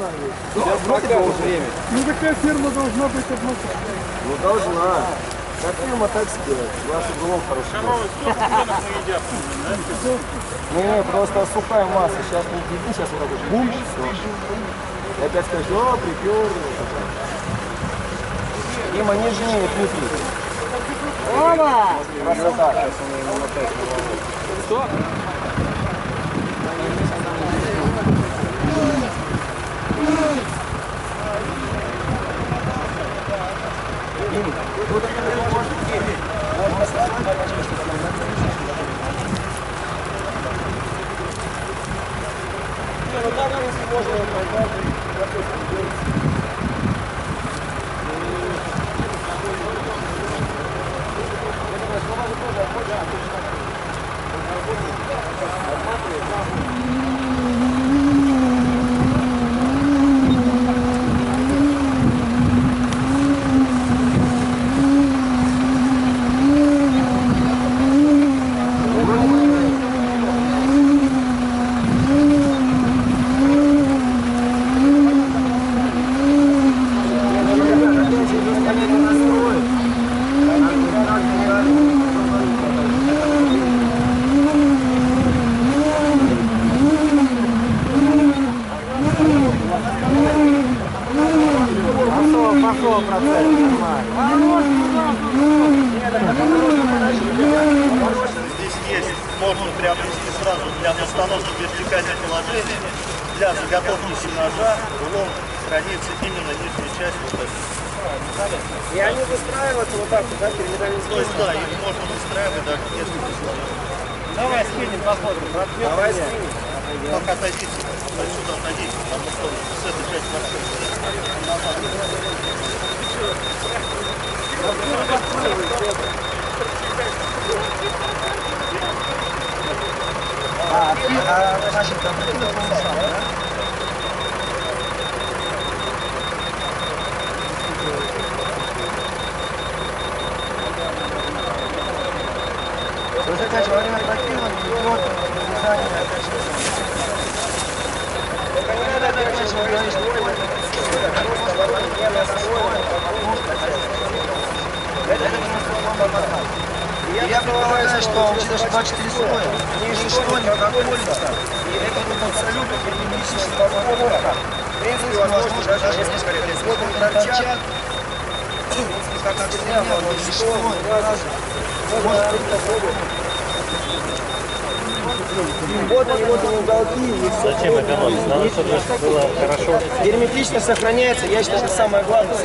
должна быть. Ну, такая ферма должна быть одна. Ну, должна. Как фирма так сделать? У нас углом хороший. Мы просто осыпаем массу. Сейчас не дебил, сейчас вот так вот бум, все. И опять скажешь, о, припер. Дима, нежнее, пьют. Оба! Красота. Сейчас он его мотает. Что? Герметично сохраняется, я считаю, что самое главное.